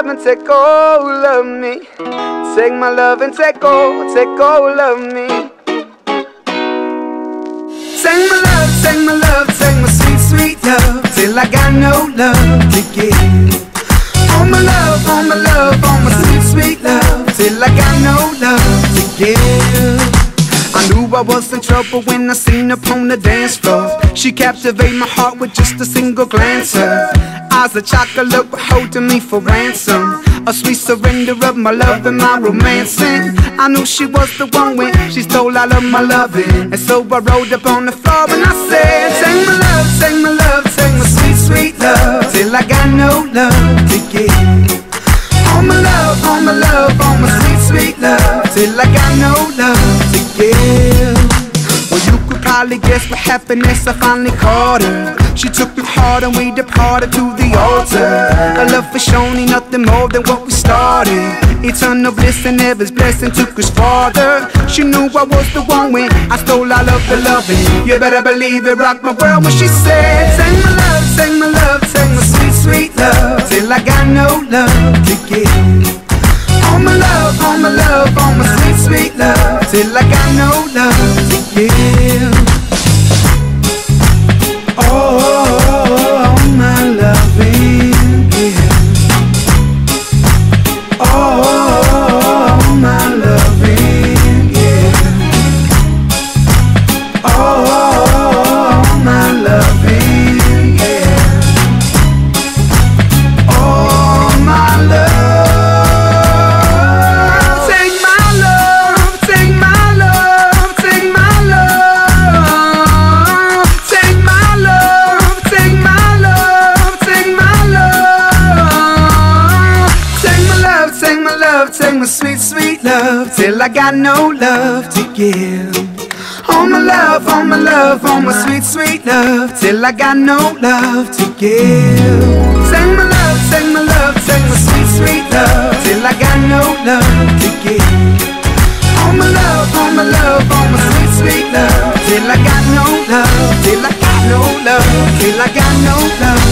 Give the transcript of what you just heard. love and take all of me. Take my love and take all of me. Take my love, take my sweet, sweet love, till I got no love to give. Oh my love, oh my sweet, sweet love, till I got no love to give. I knew I was in trouble when I seen her on the dance floor. She captivated my heart with just a single glance. Her eyes of chocolate were holding me for ransom. A sweet surrender of my love and my romancing. I knew she was the one when she stole all of my loving. And so I rolled up on the floor and I said, take my love, take my love, take my sweet, sweet love, till I got no love to give. Oh my love, oh my love, oh my sweet, sweet love, till I got no love to give. Well, you could probably guess what happened as I finally caught her. She took my heart and we departed to the altar. Our love for Shoni, nothing more than what we started. Eternal bliss and heaven's blessing took us farther. She knew I was the one when I stole all of the loving. You better believe it, rocked my world when she said, take my love, take my love, take my sweet, sweet love, till I got no love to give. Oh my love, oh my love, oh my sweet, sweet love, till I got no love to give. Oh, oh, oh my loving, yeah. Oh, oh, oh my loving, yeah. Oh, oh, oh my loving. Sweet, sweet love, till I got no love to give. Oh my love, oh my love, oh my sweet, sweet love, till I got no love to give. Take my love, take my love, take my sweet, sweet love, till I got no love to give. Oh my love, oh my love, oh my sweet, sweet love, till I got no love, till I got no love, till I got no love.